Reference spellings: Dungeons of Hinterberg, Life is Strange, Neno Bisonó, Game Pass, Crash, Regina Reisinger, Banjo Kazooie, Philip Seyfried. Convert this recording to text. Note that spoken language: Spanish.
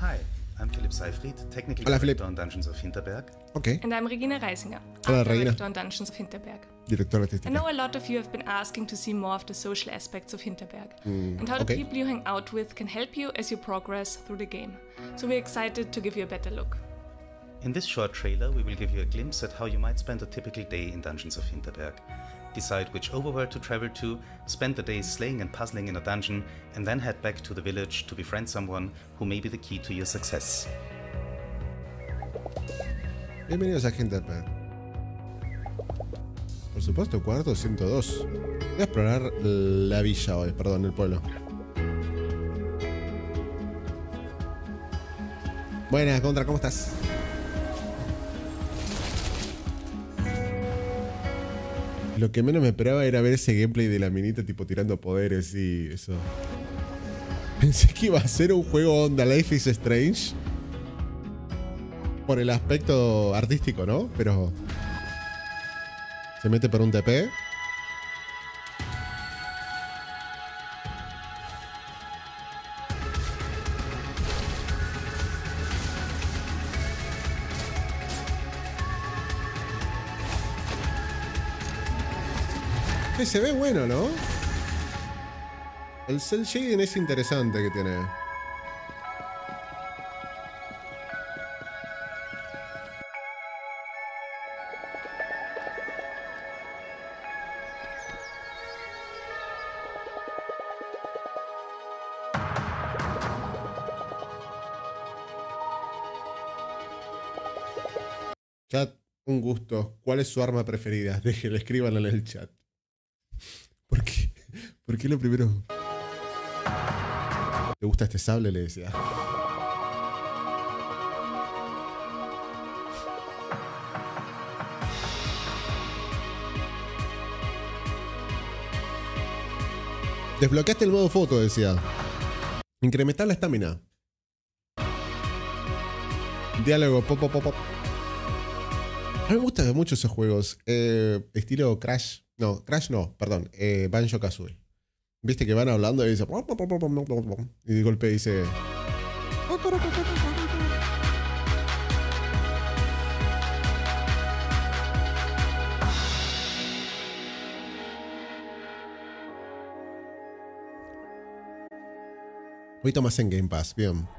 Hi, I'm Philip Seyfried, Technical Director on Dungeons of Hinterberg. Okay. And I'm Regina Reisinger. Hello, Regina. Director on Dungeons of Hinterberg. I know a lot of you have been asking to see more of the social aspects of Hinterberg and how the people you hang out with can help you as you progress through the game. So we're excited to give you a better look. In this short trailer, we will give you a glimpse at how you might spend a typical day in Dungeons of Hinterberg. Decide which overworld to travel to, spend the day slaying and puzzling in a dungeon, and then head back to the village to befriend someone who may be the key to your success. Bienvenidos a Hinterberg. Por supuesto, cuarto 102. Voy a explorar la villa hoy, perdón, el pueblo. Buenas, Contra, ¿cómo estás? Lo que menos me esperaba era ver ese gameplay de la minita tipo tirando poderes y eso. Pensé que iba a ser un juego onda Life is Strange. Por el aspecto artístico, ¿no? Pero... se mete por un TP. Sí, se ve bueno, ¿no? El cel shading es interesante que tiene. Chat, un gusto. ¿Cuál es su arma preferida? Déjenlo, escríbanlo en el chat. ¿Por qué lo primero? ¿Te gusta este sable? Le decía. Desbloqueaste el modo foto, decía. Incrementar la estamina. Diálogo, pop. A mí me gustan mucho esos juegos. Estilo Crash. No, Crash no, perdón. Banjo Kazooie. Viste que van hablando y dice... y de golpe dice... Hoy tomas en Game Pass, bien.